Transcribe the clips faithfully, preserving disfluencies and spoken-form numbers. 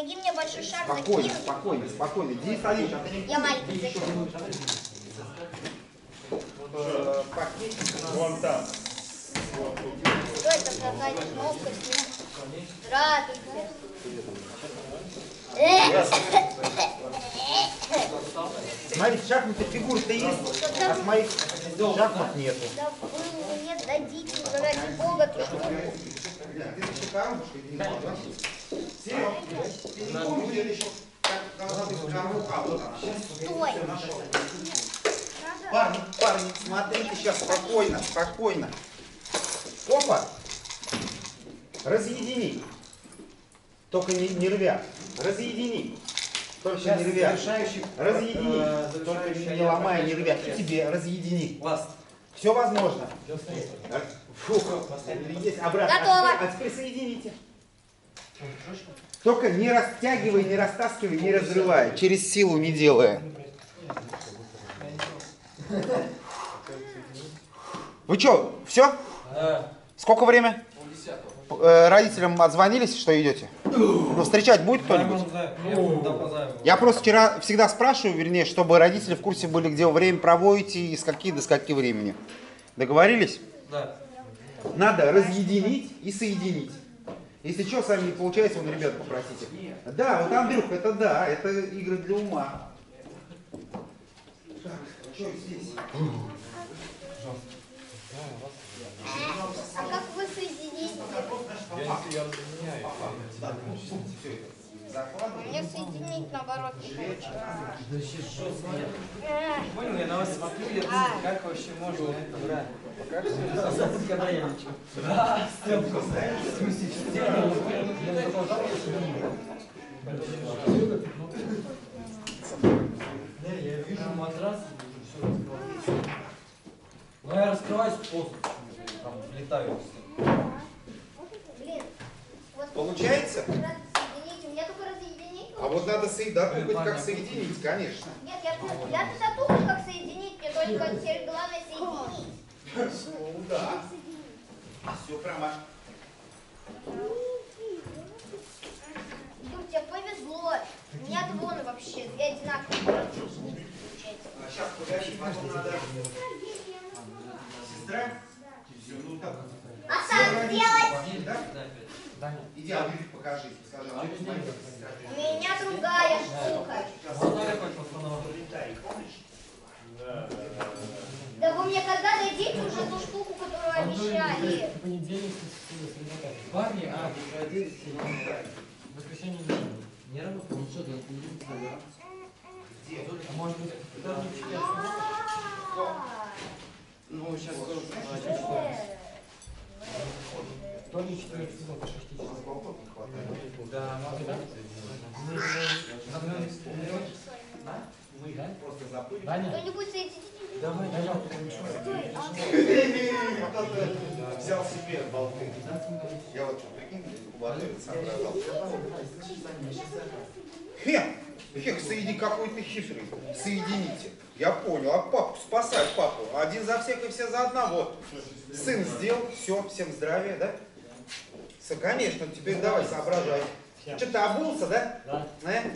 помоги мне большой шар закинуть. Спокойно, спокойно, спокойно. Денис Алиевич, я маленький закину. Пакетик вон там. Что это какая-то кнопка? Здравствуйте. Смотри, шахматы фигуры-то есть, а с моих шахмат нету. Да было, нет, дадите, ради бога, трюку. Стой! Парни, парни, смотрите сейчас, спокойно, спокойно. Опа! Разъедини. Только не, не рвя. Разъедини. Только сейчас не рвя. Решающий... Разъедини. Э, Только не ломая, не рвя. И тебе разъедини. Ласт. Все возможно. Фух. Есть обратно. Готово. А теперь соедините. Только не растягивай, не растаскивай, не разрывай. Через силу не делая. Вы что, все? Да. Сколько время? Родителям отзвонились, что идете? Ну, встречать будет кто-нибудь? Я просто вчера всегда спрашиваю, вернее, чтобы родители в курсе были, где вы время проводите и с каких до скольки времени. Договорились? Да. Надо разъединить и соединить. Если что, сами не получается, вон ребят попросите. Да, вот Андрюх, это да, это игры для ума. Так, что здесь? А как вы соедините? Я соединяю. Мне соединить наоборот не получится. Да сейчас понял, я на вас смотрю, я думаю, как вообще можно это брать? Когда я ничего. Да, стенку ставишь, сместишь стену. Да, я вижу матрас, уже все раскладывается. Но я раскрываюсь после. Там летаю. Блин, вот получается? Соединить. У меня только разъединить. А вот надо соединить, да, думать, как соединить, конечно. Нет, я думаю, я тут думаю, как соединить, мне только теперь главное соединить. Ну да. Все прямо. Дур, тебе повезло. У меня двоны вообще, я одинаковые. А сейчас погоди, потом надо. Сестра? Ну, так. А сам сделать? Да? Да. Иди, а Юрик, покажи. Скажи, а Юрик, смотри, как ты. Меня другая штука. Да. Да вы мне когда дадите уже ту штуку, которую обещали? В понедельник, в парни, а, в понедельник, в воскресенье не работал. Ну что, в понедельник, да? Может быть, даже не читать. Ну, сейчас тоже четыре часа. Да, мы просто запылим. Кто-нибудь соединит? Давай, давай. Взял себе болты. Я вот что, прикинь, уложил, соображал. Хе! Хех, соедини какой-то хитрый. Соедините. Я понял. А папу спасай, папу. Один за всех и все за одного. Сын сделал, все, всем здравия, да? Все, конечно, теперь давай соображай. Что-то обулся, да? Да. Э?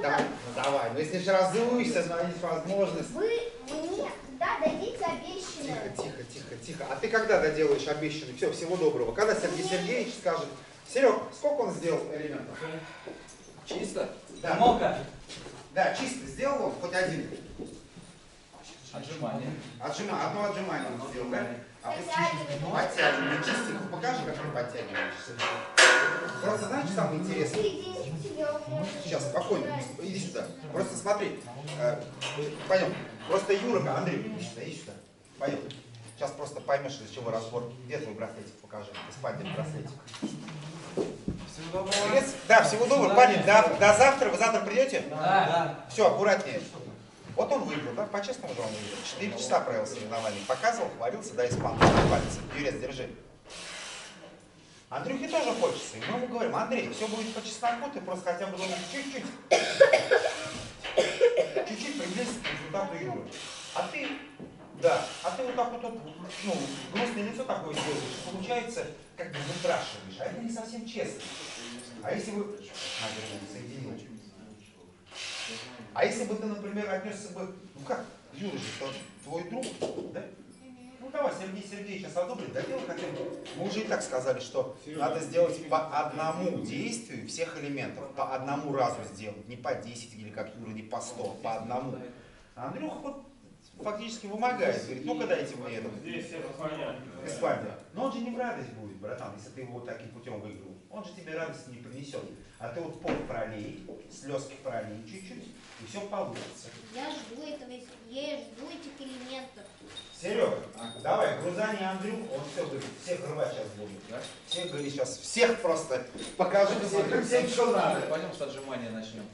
Да. Давай, ну если же разуешься, найдешь возможность. Вы мне когда дадите обещанное? Тихо, тихо, тихо, тихо. А ты когда доделаешь обещанное? Все, всего доброго. Когда Сергей Сергеевич скажет, Серег, сколько он сделал элементов? Чисто? Да. Молка. Да, чисто сделал он, хоть один. Отжимание. Отжимание. Одно отжимание он сделал, да? А подтягивание. Подтягивание. Чистенько покажи, как он подтягиваешься. Просто знаешь, что самое интересное? Сейчас, спокойно. Иди сюда. Просто смотри. Пойдем. Просто Юра, Андрей, иди сюда, иди сюда. Пойдем. Сейчас просто поймешь, из чего разбор. Где твой браслетик? Покажи. Испанский браслетик. Всего да, всего доброго, парни. До, до завтра. Вы завтра придете? Да. Все, аккуратнее. Вот он выиграл, да? По-честному же он выиграл. Четыре часа провел соревнование. Показывал, хвалился, да, испанцам хвалится. Юрец, держи. Андрюхе тоже хочется. И мы ему говорим, Андрей, все будет по чесноку, ты просто хотя бы чуть-чуть. Чуть-чуть приблизиться к результату игры. А ты, да, а ты вот так вот, ну, грустное лицо такое делаешь, получается, как бы выпрашиваешь, а это не совсем честно. А если бы, наверное, соединил? А если бы ты, например, отнесся бы, ну как, Юра же твой друг, да? Ну давай, Сергей Сергеевич, сейчас одобрит, доделай хотя бы. Мы уже и так сказали, что надо сделать по одному действию всех элементов, по одному разу сделать, не по десять или как Юра, не по сто, по одному. А Андрюха вот фактически вымогает, говорит, ну-ка дайте мне это. Здесь все понятно. Испания. Но он же не в радость будет, братан, если ты его вот таким путем выиграл. Он же тебе радости не принесет. А ты вот пол пролей, слезки пролей чуть-чуть, и все получится. Я жду этого, я жду этих элементов. Серега, давай, грузани Андрюху, он все говорит, всех рвать сейчас будет, да? Всех, говорит, сейчас всех просто покажи, всем, что надо. Пойдем с отжимания начнем.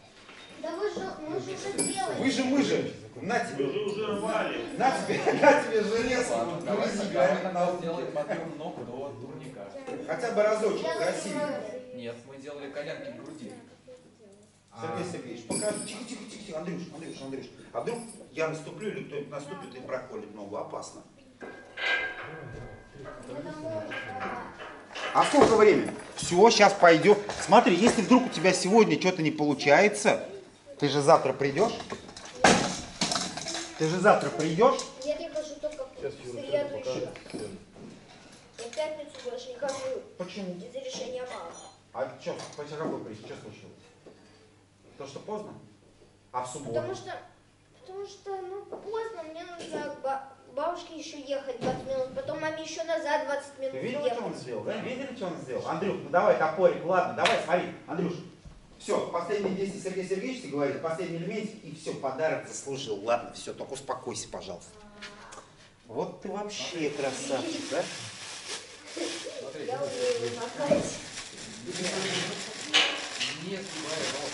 Да вы же, мы же уже делали. Вы же, мы же. На тебе. Вы же уже рвали. На тебе, на тебе железку. Вот, давай сначала сделаем подъем ног до турника. Хотя бы разочек, красивее. Нет, мы делали коленки в груди. Сергей Сергеевич, покажи. Тихо, тихо, тихо. Андрюш, Андрюш, Андрюш. А вдруг я наступлю или кто-нибудь наступит и проколет ногу? Опасно. А сколько времени? Все, сейчас пойдем. Смотри, если вдруг у тебя сегодня что-то не получается... Ты же завтра придешь? Нет. Ты же завтра придешь? Я прихожу только в среду еще. Я в пятницу больше не хожу. Почему? Из-за решения мамы. А что, почему какой приезд? Что случилось? То, что поздно? А в субботу? Потому что, потому что ну, поздно, мне нужно к бабушке еще ехать двадцать минут, потом маме еще назад двадцать минут. Ты видел, что он сделал? Да? Видели, что он сделал? Андрюх, ну давай топорик, ладно, давай, смотри, Андрюш. Все, последние действия Сергей Сергеевич, ты говоришь, последний элемент, и все, подарок заслужил. Ладно, все, только успокойся, пожалуйста. Вот ты вообще красавчик, да? Смотри, я умею махать. Не сгибай ног,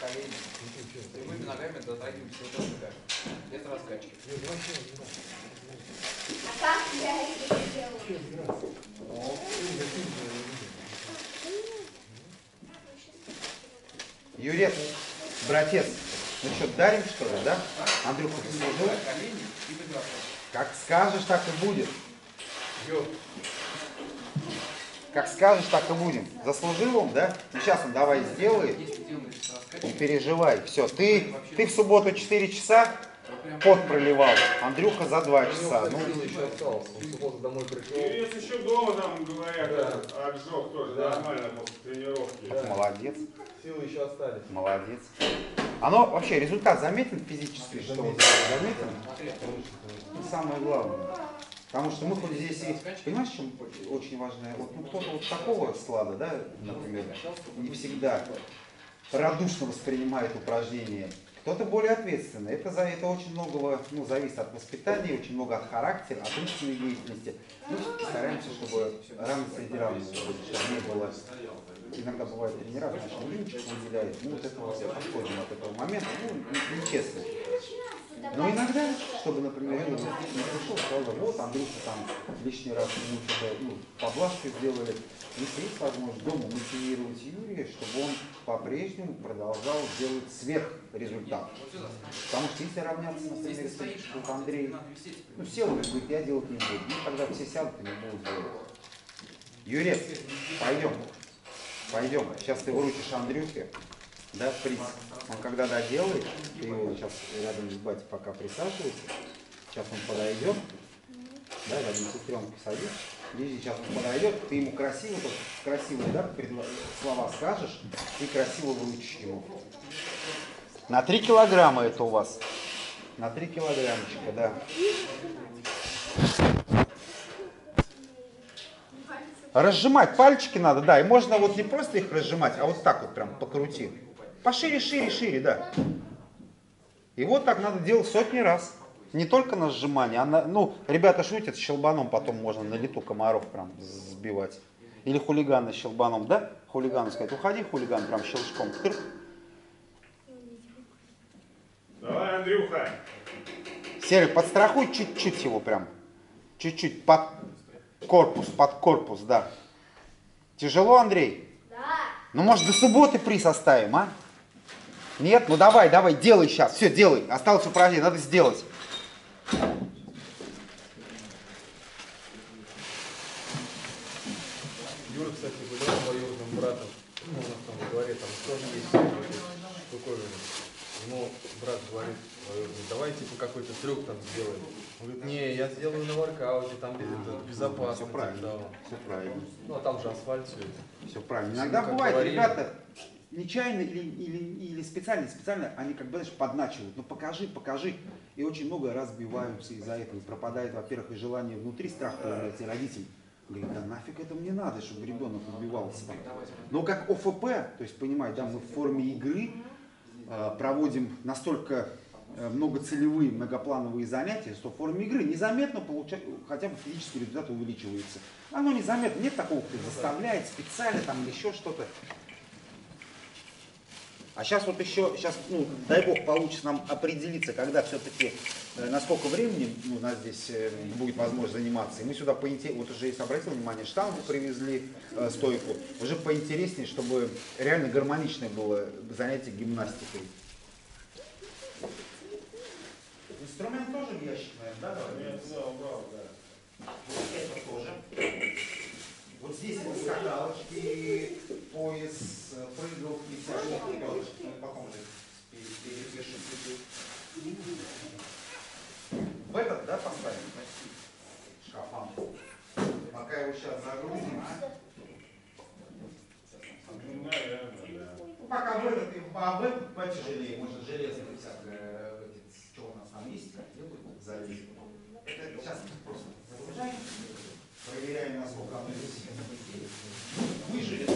колени. Прямыми ногами дотрагиваемся вот так. Без раскачки. А как я это делаю? Юрец, братец, ну что, дарим что ли, да? Андрюха, ты служил? Как скажешь, так и будет. Как скажешь, так и будем. Заслужил он, да? Сейчас он давай сделает. Не переживай. Все, ты, ты в субботу четыре часа пот проливал. Андрюха за два часа. Ну, в субботу домой пришел. Юрец еще дома нам говорят, отжег тоже нормально после тренировки. Молодец. Силы еще остались. Молодец. Оно вообще результат заметен физически, что заметен. Заметен? Самое главное. Потому что мы хоть здесь и, понимаешь, чем очень важное? Вот, ну, кто-то вот такого склада, да, например, не всегда радушно воспринимает упражнение. Кто-то более ответственный. Это, за, это очень многого, ну, зависит от воспитания, очень много от характера, от умственной деятельности. Мы стараемся, чтобы рано среди равных, чтобы не было. Иногда бывает тренировка, что рыночек выделяет, мы вот этого все подходим от этого момента, ну, нечестно. Но иногда, чтобы, например, я не пришел, сказал, вот, Андрюша там лишний раз ему что-то, ну, поблажку сделали. Если есть возможность дома мотивировать Юрия, чтобы он по-прежнему продолжал делать сверхрезультат. Потому что если равняться, например, что Андрей, ну, сел, говорит, я делать не буду. Ну, тогда все сядут и не будут делать. Юрец, пойдем. Пойдем, сейчас ты выручишь Андрюхе, да, приз. Он когда доделает, ты его сейчас рядом с батей пока присаживайся. Сейчас он подойдет, да, рядом с сестренкой садишь. Видишь, сейчас он подойдет, ты ему красиво, красивые, да, слова скажешь и красиво выручишь его. На три килограмма это у вас. На три килограммчика, да. Разжимать пальчики надо, да, и можно вот не просто их разжимать, а вот так вот прям покрути. Пошире, шире, шире, да. И вот так надо делать сотни раз. Не только на сжимание, а на, ну, ребята шутят, щелбаном потом можно на лету комаров прям сбивать. Или хулиганы щелбаном, да? Хулиганы сказать, уходи, хулиган, прям щелчком. Давай, Андрюха. Серый, подстрахуй чуть-чуть его прям. Чуть-чуть под... Корпус, под корпус, да. Тяжело, Андрей? Да. Ну, может, до субботы приз оставим, а? Нет? Ну, давай, давай, делай сейчас. Все, делай. Осталось упражнение, надо сделать. Юра, кстати, гулял с двоюродным братом. голове там тоже есть штуковины. Ему брат говорит, давай типа какой-то трюк там сделаем. Он говорит, не, я сделаю на воркауте, там безопасно. Все правильно, все правильно. Ну а там же асфальт, все это. Все правильно. Иногда бывает, ребята, нечаянно или, или, или специально, специально они как бы, знаешь, подначивают. Ну покажи, покажи. И очень много разбиваются из-за этого. И пропадает, во-первых, и желание внутри, страх появляется, и родитель. Говорит, да нафиг это мне надо, чтобы ребенок убивался. Но как ОФП, то есть, понимаете, да, мы в форме игры э, проводим настолько э, многоцелевые, многоплановые занятия, что в форме игры незаметно получать, хотя бы физический результат увеличивается. Оно незаметно, нет такого, кто заставляет специально там или еще что-то. А сейчас вот еще, сейчас, ну, дай бог, получится нам определиться, когда все-таки, э, на сколько времени ну, у нас здесь э, будет возможность заниматься. И мы сюда поинтереснее, вот уже, если обратил внимание, штангу привезли, э, стойку, уже поинтереснее, чтобы реально гармоничное было занятие гимнастикой. Инструмент тоже в ящик, наверное, да? Давай? Нет, да, убрал, да. Это тоже. Вот здесь это скакалочки, пояс, прыгал и всякие палочки. Мы потом же перепишем. В этот, да, поставим? Шкафан. Пока его сейчас загрузим. Ну, пока в этот, а в этот потяжелее. Можно железное всякое, что у нас там есть, как делают, залезем. Это сейчас просто загружаем. Проверяем, насколько оно здесь выжили.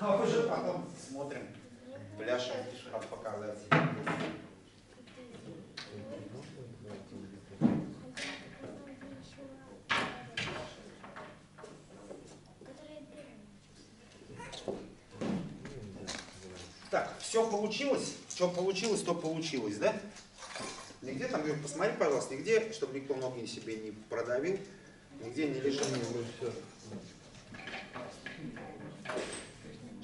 А уже потом смотрим, пляшем, как показать. Так, все получилось. Что получилось, то получилось, да? Нигде там, Юр, посмотри, пожалуйста, нигде, чтобы никто ноги себе не продавил. Нигде не лежит.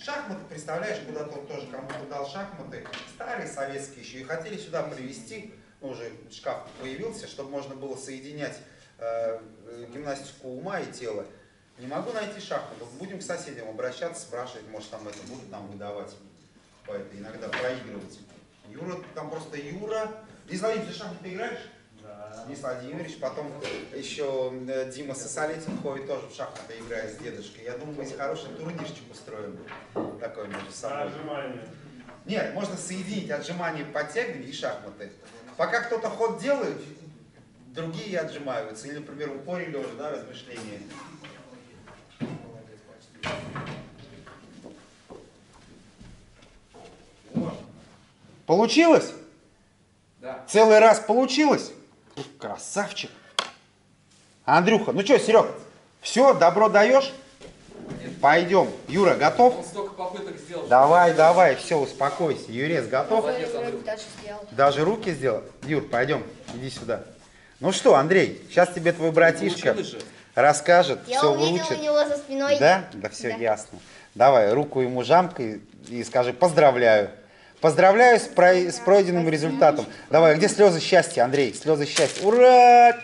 Шахматы, представляешь, куда-то вот тоже кому-то дал шахматы. Старые советские еще. И хотели сюда привезти, ну, уже шкаф появился, чтобы можно было соединять э, гимнастику ума и тела. Не могу найти шахматы. Будем к соседям обращаться, спрашивать, может там это будут нам выдавать. Поэтому иногда проигрывать. Юра, там просто Юра. Не знаю, ты шахматы играешь? Денис Владимирович, потом еще Дима Сосолетин ходит тоже в шахматы, играет с дедушкой. Я думаю, мы здесь хороший турнирчик устроим. Такой между собой. Отжимания. Нет, можно соединить отжимания, подтягивания и шахматы. Пока кто-то ход делает, другие отжимаются. Или, например, в упоре лежа, да, размышления. Получилось? Да. Целый раз получилось? Красавчик. Андрюха, ну что, Серег, все, добро даешь? Пойдем. Юра, готов? Он столько попыток сделал. Давай, давай, все, успокойся. Юрец, готов? Даже руки сделал? Юр, пойдем, иди сюда. Ну что, Андрей, сейчас тебе твой братишка расскажет, я все выучит. Я увидел у него за спиной. Да? Да все да. Ясно. Давай, руку ему жамкой и скажи «поздравляю». Поздравляю с, про... с пройденным результатом. Давай, где слезы счастья, Андрей? Слезы счастья. Ура!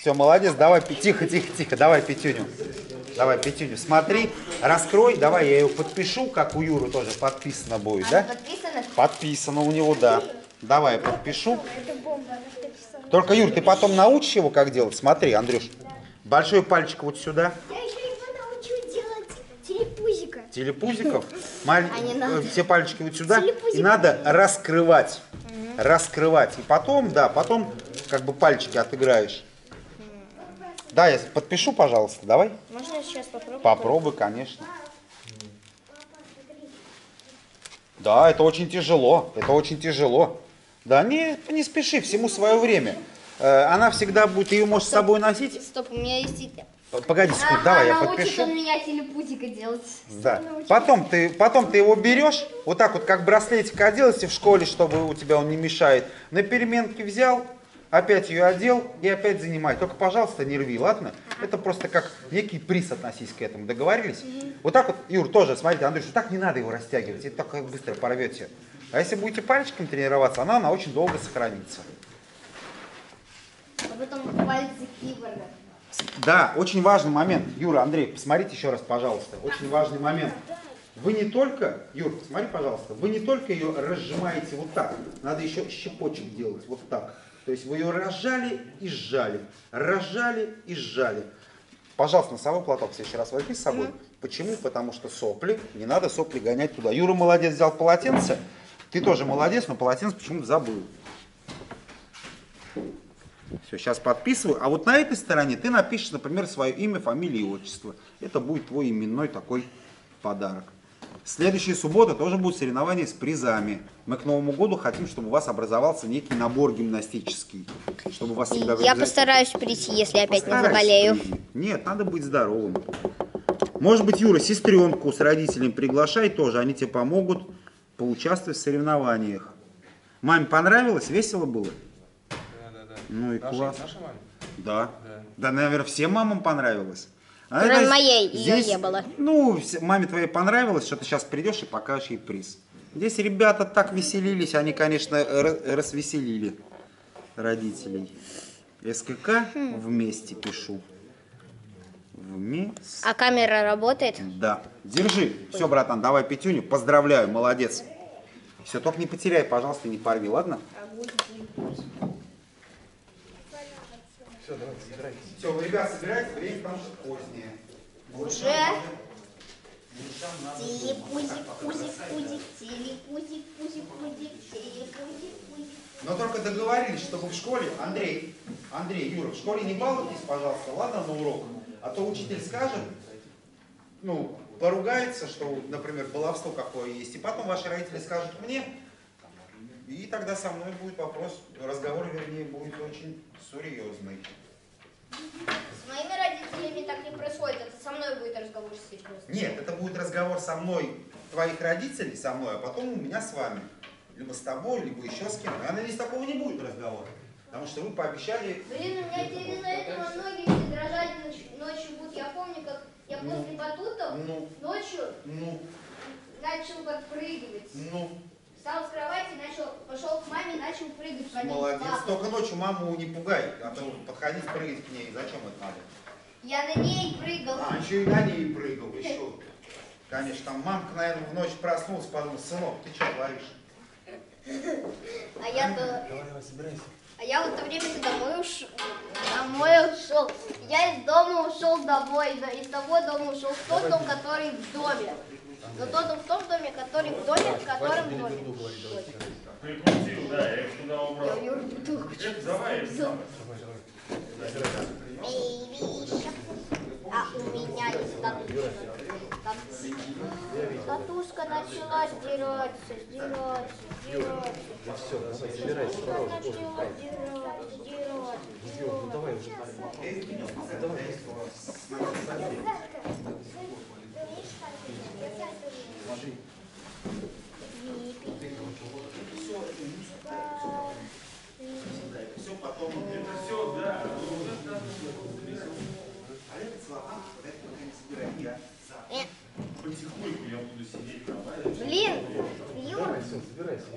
Все, молодец. Давай, тихо, тихо, тихо. Давай пятюню. Давай пятюню. Смотри, раскрой. Давай, я ее подпишу, как у Юры тоже подписано будет, да? Подписано? Подписано у него, да. Давай, я подпишу. Только, Юр, ты потом научишь его, как делать? Смотри, Андрюш. Большой пальчик вот сюда. Телепузиков, маль... а все пальчики вот сюда, телепузик. И надо раскрывать, угу. раскрывать, и потом, да, потом как бы пальчики отыграешь. Угу. Да, я подпишу, пожалуйста, давай. Можно я сейчас попробую? Попробуй, конечно. Да, это очень тяжело, это очень тяжело. Да, не, не спеши, всему свое время. Она всегда будет, ты ее можешь Стоп. с собой носить. Стоп, у меня есть идея. Погоди секунду, а, давай я подпишу. Он меня телепузика делать. Да. Потом ты, потом ты его берешь, вот так вот, как браслетик одел, если в школе, чтобы у тебя он не мешает. На переменке взял, опять ее одел и опять занимай. Только, пожалуйста, не рви, ладно? А-а-а. Это просто как некий приз, относись к этому. Договорились? У-у-у. Вот так вот, Юр, тоже, смотрите, Андрюш, вот так не надо его растягивать, это так быстро порвете. А если будете пальчиком тренироваться, она, она очень долго сохранится. А потом пальцы киборга. Да, очень важный момент. Юра, Андрей, посмотрите еще раз, пожалуйста. Очень важный момент. Вы не только, Юр, посмотри, пожалуйста, вы не только ее разжимаете вот так, надо еще щепочек делать вот так. То есть вы ее разжали и сжали, разжали и сжали. Пожалуйста, носовой платок в следующий раз возьми с собой. Mm-hmm. Почему? Потому что сопли, не надо сопли гонять туда. Юра молодец, взял полотенце, ты тоже молодец, но полотенце почему-то забыл. Все, сейчас подписываю. А вот на этой стороне ты напишешь, например, свое имя, фамилию и отчество. Это будет твой именной такой подарок. Следующая суббота тоже будут соревнования с призами. Мы к Новому году хотим, чтобы у вас образовался некий набор гимнастический. Чтобы вас всегда я обязательно... постараюсь прийти, если опять постараюсь, не заболею. Прийти. Нет, надо быть здоровым. Может быть, Юра, сестренку с родителями приглашай тоже. Они тебе помогут поучаствовать в соревнованиях. Маме понравилось? Весело было? Да, да, да. Ну и Даша, класс. Наша мама? Да. Да. Да, наверное, всем мамам понравилось. А кроме это, моей, здесь, ее не было. Ну, маме твоей понравилось, что ты сейчас придешь и покажешь ей приз. Здесь ребята так веселились, они, конечно, развеселили родителей. СКК вместе пишу. Вместе. А камера работает? Да. Держи. Все, братан, давай пятюню. Поздравляю, молодец. Все, только не потеряй, пожалуйста, не порви, ладно? Все, давайте, собирайтесь. Все, вы, ребят, собирайтесь, время там же позднее. Уже? Но только договорились, чтобы в школе, Андрей, Андрей, Юра, в школе не балуйтесь, пожалуйста, ладно, на уроках? А то учитель скажет, ну, поругается, что, например, баловство какое есть, и потом ваши родители скажут мне, и тогда со мной будет вопрос, разговор, вернее, будет очень серьезный. С моими родителями так не происходит, это со мной будет разговор серьезный. Нет, это будет разговор со мной, твоих родителей, со мной, а потом у меня с вами. Либо с тобой, либо еще с кем-то. Я надеюсь, такого не будет разговора, потому что вы пообещали... Блин, у меня из-за этого ноги дрожать ночью будут. Я помню, как я ну, после батута ну, ночью ну, начал подпрыгивать. Ну. Встал с кровати, начал, пошел к маме, начал прыгать. Молодец. Только ночью маму не пугай, а то подходи, прыгать к ней. Зачем это надо? Я на ней прыгал. А, еще и на ней прыгал, еще. Конечно, там мамка, наверное, в ночь проснулась, подумала, сынок, ты что говоришь? А я-то... Давай, давай, собирайся. А я в это время-то домой ушел. Домой ушел. Я из дома ушел домой. Из того дома ушел в тот дом, который в доме. Но тот дом в том доме, который в доме, в котором в доме. Прикрутил, да, я их туда убрал. Я Юру бутылку чуть-чуть взял. А у меня есть татушка. Татушка начала сдираться, сдираться, сдираться. Ну все, давай, собирайся. Татушка начала сдираться, сдираться, сдираться. Ну давай уже. Все потом. Это все, да. А это слова, вот это пока не собираю. Я сам. Потихоньку я буду сидеть там. Блин, Юр. Давай, все, собирайся.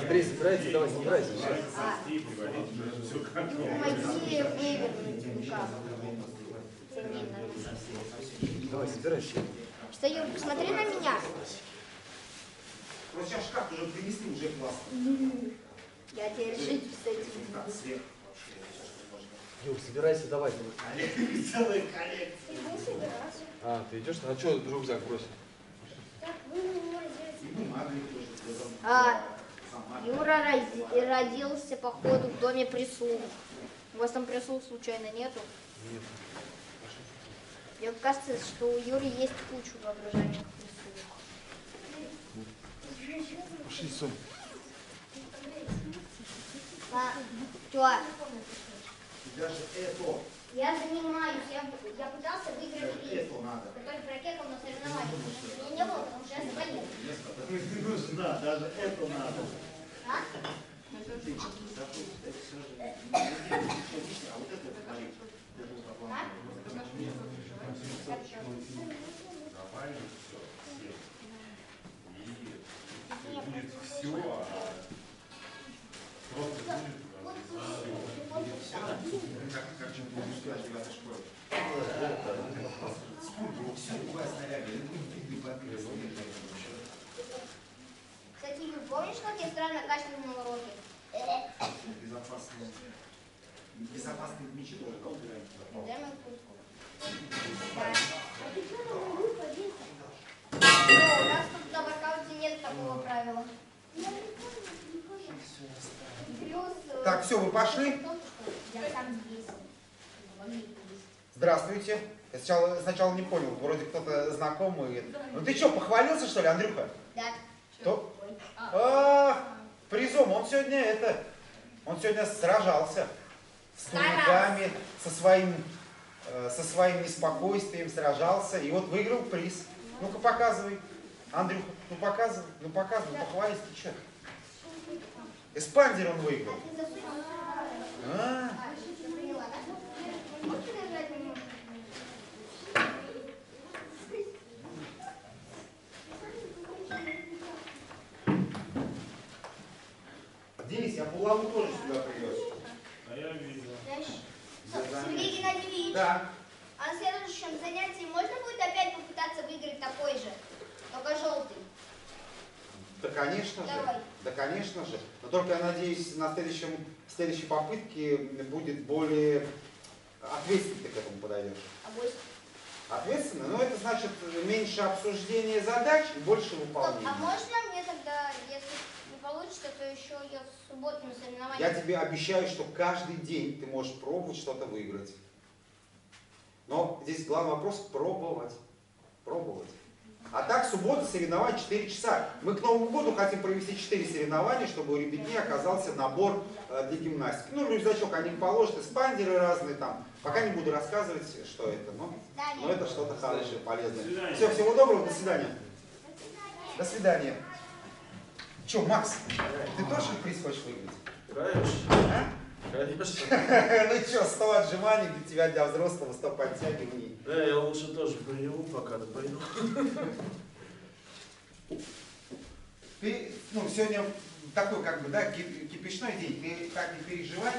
Андрей, собирайся, давай, собирайся. Помоги вывернуть рукав. Давай, собирайся. Что, Юр, посмотри на меня. Вот сейчас шкаф уже принесли, уже классно. Я теперь жить с этим. Юр, собирайся, давай. Целая коллекция. А, ты идешь? А что рюкзак бросил? А, Юра родился, походу, в доме прислуг. У вас там прислуг случайно нету? Нет. Мне кажется, что у Юры есть куча воображаемых рисунок. Пошли, Сонь. А, что? Я занимаюсь, я, я пытался выиграть приз, который прокекал на соревнованиях. Меня не было, потому что я заболел. Да, даже это надо. А? Все, у вас, наверное. домашнем уроке. Безопасный, безопасный мячик. Дай мне куртку. У нас тут на воркауте нет такого правила. Так, все, вы пошли? Здравствуйте. Я сначала, сначала не понял, вроде кто-то знакомый. Ну ты что, похвалился, что ли, Андрюха? Да. Кто? А, призом, он сегодня это, он сегодня сражался с кулаками, со своим, э, со своим неспокойствием сражался, и вот выиграл приз. Ну-ка показывай, Андрюха, ну показывай, ну показывай, похвались, ты что? Эспандер он выиграл. А. Денис, я булаву тоже сюда привез. А я видел. Сергей Геннадьевич, да. А на следующем занятии можно будет опять попытаться выиграть такой же, только желтый? Да, конечно же. Давай. Да, конечно же. Но только, я надеюсь, на следующем, следующей попытке будет более ответственно ты к этому подойдешь. А больше? Ответственно? Ну, это значит меньше обсуждения задач и больше выполнения. А можно мне тогда, если... получится, то еще я в субботу на соревнованиях. Я тебе обещаю, что каждый день ты можешь пробовать что-то выиграть. Но здесь главный вопрос – пробовать. Пробовать. А так, суббота соревнования четыре часа. Мы к Новому году хотим провести четыре соревнования, чтобы у ребятни оказался набор для гимнастики. Ну, рюкзачок они положат, эспандеры разные там. Пока не буду рассказывать, что это, но, но это что-то хорошее, полезное. Все, всего доброго, до свидания. До свидания. Че, Макс, ты тоже приз хочешь выиграть? Играешь? А? Конечно. Ну что, сто отжиманий для тебя, для взрослого, сто подтягиваний. Да, я лучше тоже приниму, пока да пойду. Ты, ну, сегодня такой, как бы, да, кипишной день, ты так не переживай.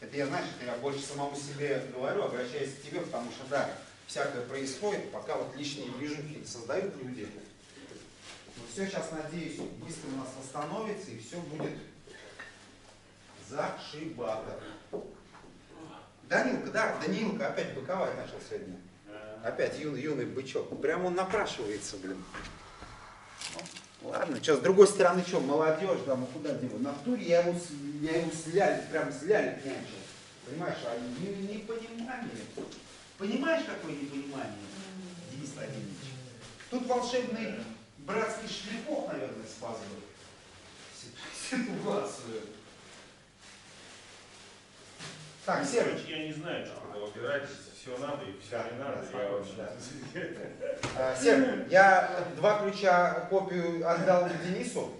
Это я, знаешь, я больше самому себе говорю, обращаюсь к тебе, потому что, да, всякое происходит, пока вот лишние движухи создают люди. Но все, сейчас, надеюсь, быстро у нас восстановится и все будет зашибато. Данилка, да, Данилка опять быковать начал сегодня. Опять юный, юный бычок. Прямо он напрашивается, блин. Ну, ладно, что, с другой стороны, что, молодежь, да, мы куда девать? На туре я его, я его сляли, прям сляли начал. Понимаешь, а непонимание. Понимаешь, какое непонимание, Денис Владимирович? Тут волшебный... братский шлепок, наверное, спазвал ситуацию. Так, Серый. Я не знаю, что когда выбирать, все надо и все не надо. Серый, я два ключа копию отдал Денису,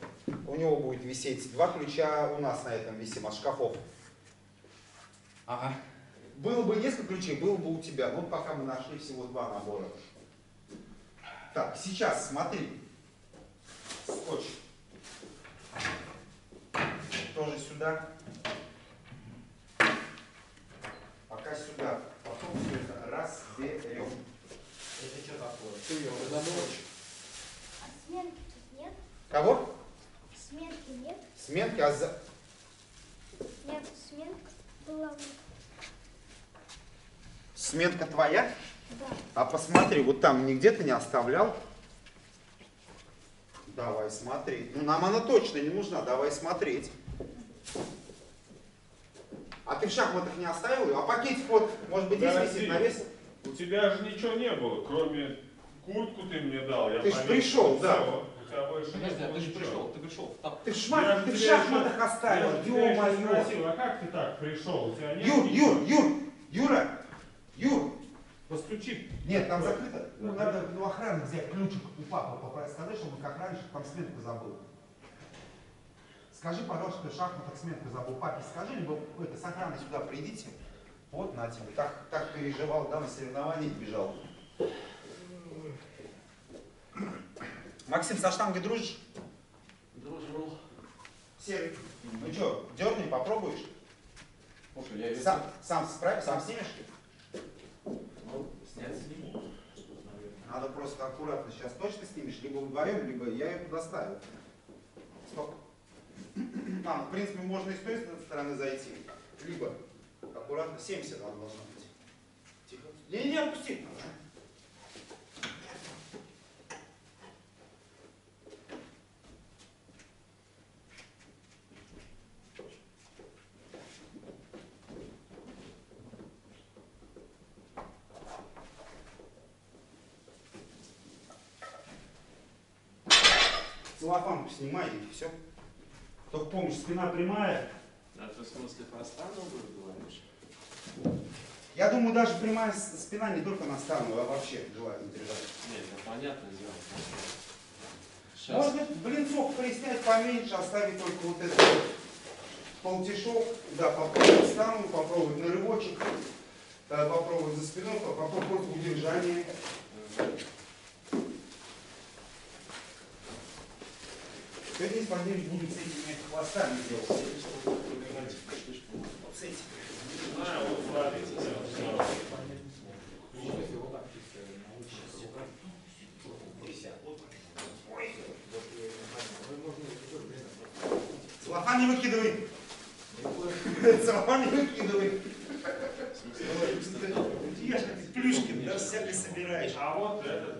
у него будет висеть. Два ключа у нас на этом висим, от шкафов. Ага. Было бы несколько ключей, было бы у тебя, но пока мы нашли всего два набора. Так, сейчас смотри. Скотч. Тоже сюда. Пока сюда. Потом все это разберем. Это что такое? Ты ее разоброчь. А сменки тут нет? Кого? Сменки нет. Сменки, а за... Нет, сменка была. Сменка твоя? Да. А посмотри, вот там нигде ты не оставлял. Давай смотреть. Ну, нам она точно не нужна, давай смотреть. А ты в шахматах не оставил? А пакетик вот, может быть, здесь висит, навесит? У тебя же ничего не было, кроме куртку ты мне дал. Я ты же пришел, да. У тебя больше подожди, а ты же пришел, ты пришел. Там... Ты, шмат, ты в шахматах еще... оставил, ё-моё. А как ты так пришел? У тебя нет Юр, ничего? Юр, Юр, Юра, Юр. Постучи. Нет, там закрыто. Ну, надо у охраны взять ключик у папы. Попросить, сказать, чтобы как раньше там сметку забыл. Скажи, пожалуйста, что шахматах сметку забыл. Папе скажи, либо это, с охраны сюда придите. Вот, на тебе. Так, так переживал, да, на соревнования бежал. Максим, со штангой дружишь? Дружил. Серый. Ну что, дерни, попробуешь? Слушай, я сам, сам справишься, сам снимешь? Снять сниму. Надо просто аккуратно сейчас точно снимешь, либо вдвоем, либо я ее туда ставил. Стоп. там, в принципе, можно и с той стороны зайти, либо аккуратно, семьдесят вам должно быть. Тихо. Не, не, отпусти. Целлофан снимай и все. Только помнишь, спина прямая. А ты в смысле про стану говоришь? Я думаю, даже прямая спина не только на стану, а вообще желательно держать. Нет, это понятно дело. Может быть, блинцов приснять поменьше, оставить только вот этот полтишок. Да, попробовать стану, попробовать на рывочек, попробовать за спиной, попробовать удержание. Сегодня из подъемки будем с этими хвостами делать. Вот с этими. А, вот ловите. Целлофан не выкидывай. Целлофан не выкидывай. Я же как Плюшкин, да, всякой собираешь. А вот этот.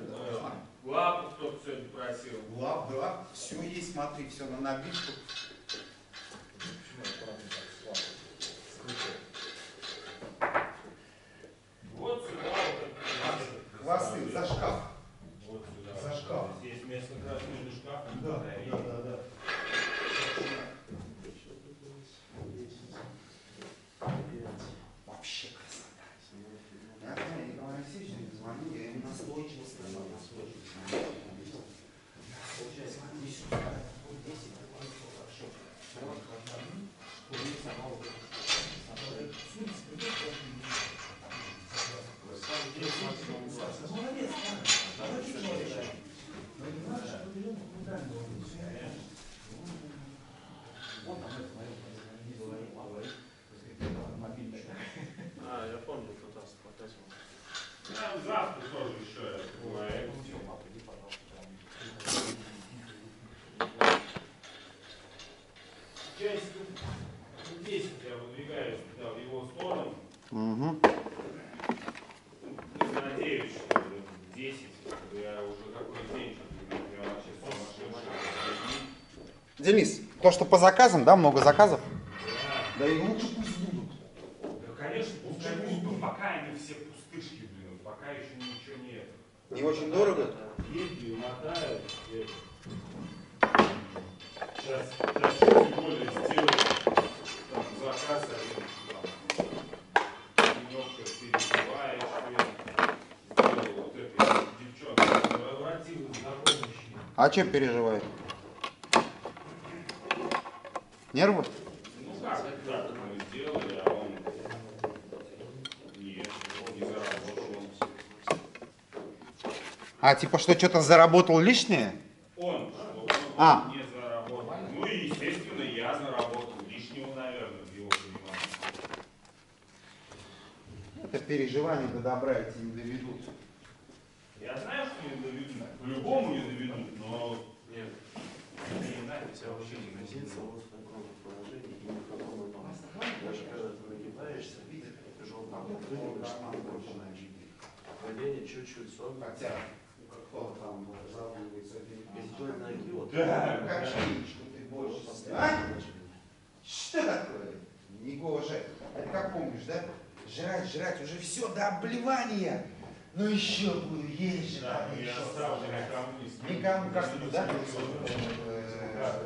Глав, кто сегодня просил. Глав, да. Все есть, смотри, все на набитку. Вот сюда. Вот хвосты за шкаф. Вот сюда. За шкаф. Здесь место как раз между шкафом. Да, да, да, да. Вообще красота. Я Николай Алексеевич не звонил, я ему настойчиво сказал. А, я помню, кто там покатил. Я завтра тоже еще бывает. Часть десять я выдвигаюсь туда, в его сторону. Угу. Надеюсь, что десять, я уже какой-то день, я вообще сумасшедший. Денис, то, что по заказам, да, много заказов? Да, да и лучше пусть будут. Да, конечно, лучше пусть будут, пока они все пустышки, блин, пока еще ничего нет. Не очень дорого? Ездили, мотают. Сейчас, сейчас тем более сделаем там, заказ один, там, немножко перебиваешь, сделал вот этой девчонке, обратилась на помощь. А чем переживает? Нервы? Ну как, так мы сделали, а он нет, он не заработал. А типа что, что-то заработал лишнее? Он, что он а. не заработал. Ну и естественно я заработал лишнего, наверное, в его понимании. Это переживания до добра эти не доведут. Я знаю, что не доведут. По-любому не доведут, но нет. Не знаю, тебя вообще не носится. Даже когда ты выгибаешься, ты же он там отрыгиваешь, там начинаешь бить. Падение чуть-чуть согнуто. Хотя, кто там разравнивается, без той ноги, вот так. Как что ты больше ставишь? Что такое? Никого жать. Это как помнишь, да? Жрать, жрать, уже все до обливания. Ну еще буду есть жрать. Да, я оставлю никому не Никому, как-то, да?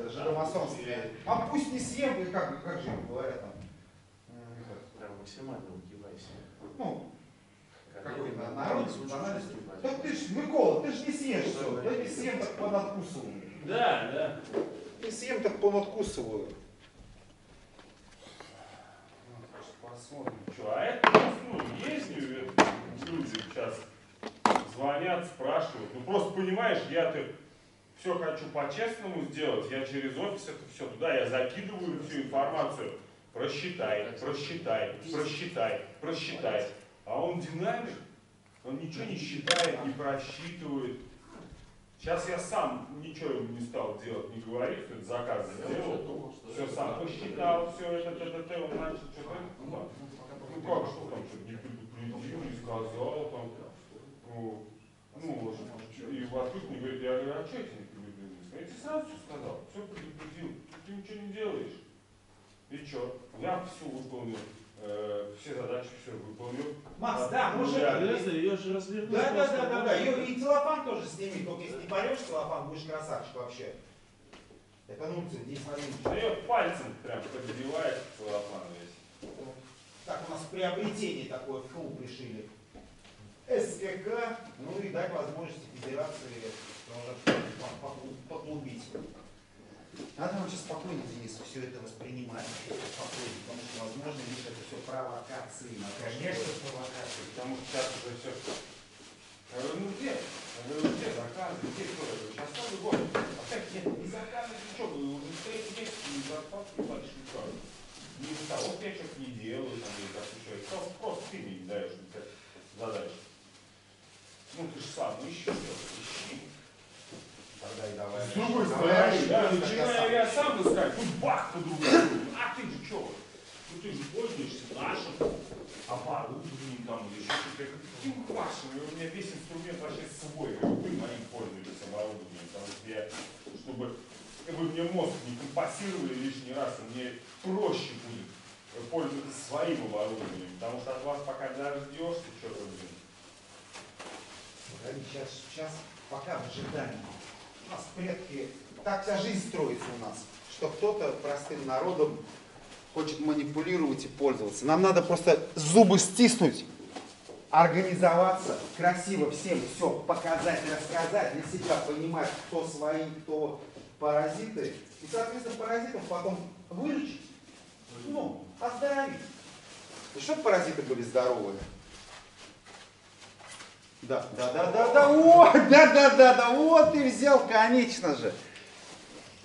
Жиромасом стреляет. А пусть не съем, и как, как же ему говорят там? Прям максимально угибайся. Ну, какой народ, анализ. Да ты ж, Микола, ты ж не съешь все. Да не съем, так понадкусываю. Да, да. Не съем, так понадкусываю. Посмотрим. Что, а это ну, есть люди сейчас звонят, спрашивают. Ну просто понимаешь, я-то все хочу по-честному сделать, я через офис это все туда, я закидываю всю информацию. Просчитай, просчитай, просчитай, просчитай. А он динамик, он ничего не считает, не просчитывает. Сейчас я сам ничего не стал делать, не говорить, что это заказ сделал, все сам посчитал, все это, т.д.т. Он начал что-то, ну как, что там, что-то не предупредил, не сказал, там, ну, и в ответ мне говорит, я говорю, а что я тебе не предупредил? Я тебе сразу все сказал, все предупредил, ты ничего не делаешь. И что? Я все выполнил. Все задачи, все выполнил. Макс, да, может это... Ее же развернуть. Да, да, да, да, да. Ее и целлофан тоже сними, только если ты порешь целлофан, будешь красавчик вообще. Это нульцы, здесь маленький. Ее пальцем прям подбивает целлофан весь. Так, у нас приобретение такое в клуб решили. СКК, ну и дать возможности федерации поклубить. Надо вам сейчас спокойно, Денис, все это воспринимать. Спокойно, потому что, возможно, лишь это все провокации. Конечно, провокации, потому что сейчас уже все. Я говорю, ну где? Я говорю, где заказы? Где кто? Я говорю, сейчас каждый год. А так нет, не заказы, ничего. Уже стоит месяц, не зарплату, не платишь никак. Ни за того я что-то не делаю, там, или так еще. Просто ты мне не даешь задачу. Ну ты же сам, ну еще что-то, ищи. Тогда и давай. С другой стороны, начинаю я сам искать, тут бах по-другому. А ты же чего? Ну ты же пользуешься нашим оборудованием там или что-то. Ты вашим, у меня весь инструмент вообще свой. Вы моим пользуетесь оборудованием, потому что я, чтобы вы мне мозг не компенсировали лишний раз, и мне проще будет пользоваться своим оборудованием, потому что от вас пока дождешься, что-то блин. Сейчас, сейчас, пока в ожидании. У нас предки, так вся жизнь строится у нас, что кто-то простым народом хочет манипулировать и пользоваться. Нам надо просто зубы стиснуть, организоваться, красиво всем все показать, рассказать, для себя понимать, кто свои, кто паразиты. И, соответственно, паразитов потом вылечить, ну, оздоровить. И чтобы паразиты были здоровые. Да, да, да, да, да, вот, да, да, да, да, вот ты взял, конечно же.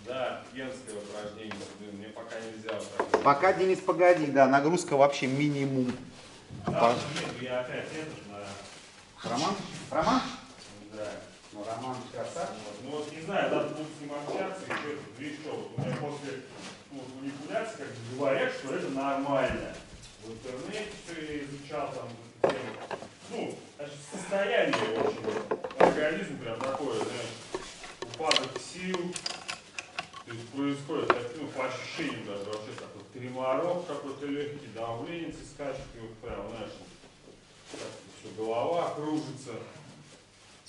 Да, пенское упражнение, мне пока не взял. Так. Пока, Денис, погоди, да, нагрузка вообще минимум. Да, нет, я опять это же, да. Роман? Роман? Да. Ну, Роман красавчик. Ну, вот не знаю, надо будет с ним общаться, еще это, видишь, что, вот у меня после ну, манипуляции, как говорят, что это нормально. В интернете все я изучал, там, тему. Ну, значит, состояние, в общем, организм прям такое, знаешь, упадок сил, то есть происходит, ну, по ощущениям даже, вообще такой треморок какой-то легкий, давление скачет, и вот прям, знаешь, все, голова кружится.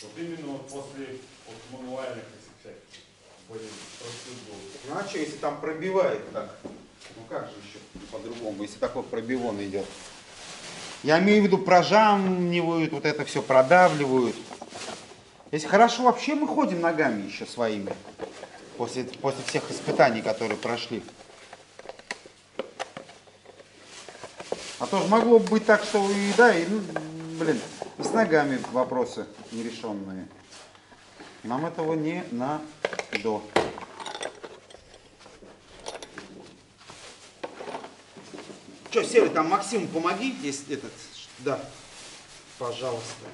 Вот именно вот после вот, мануальных этих всяких, блин, процедур. Ну, а что, если там пробивает так? Ну, как же еще по-другому, если такой пробивон идет? Я имею в виду, прожамнивают, вот это все продавливают. Если хорошо, вообще мы ходим ногами еще своими. После, после всех испытаний, которые прошли. А то же могло быть так, что и да, и, ну, блин, и с ногами вопросы нерешенные. Нам этого не надо. Что, Серый, там Максиму помоги, есть этот, да, пожалуйста.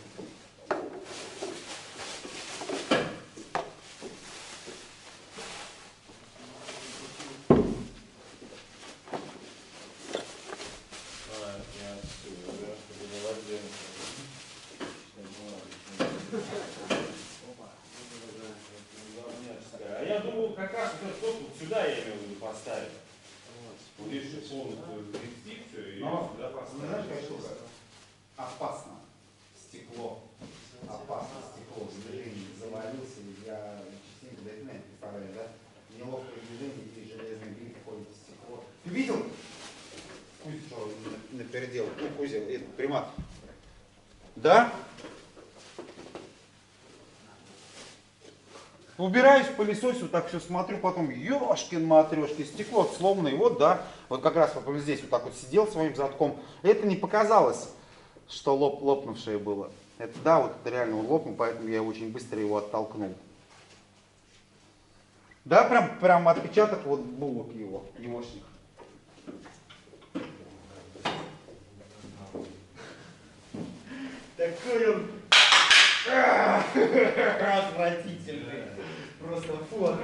А я думал, как раз этот вот сюда я его буду поставить. Вот здесь же полностью. Но, знаешь, какая штука? Опасно. Стекло. Опасно. Стекло. Движение завалился. Я частенько до этого не представляю, да? Неловкое движение, и железный гриф ходит в стекло. Ты видел? Кузя, что он напередел? Ну, Кузя, это примат. Да? Убираюсь в пылесосе, вот так все смотрю, потом ёшкин-матрешки, стекло сломанное, вот, да, вот как раз вот здесь вот так вот сидел своим затком. Это не показалось, что лоп, лопнувшее было. Это да, вот это реально лопнул, поэтому я очень быстро его оттолкнул. Да, прям, прям отпечаток вот булок его, егошник. Такой он... отвратительный. Просто фу.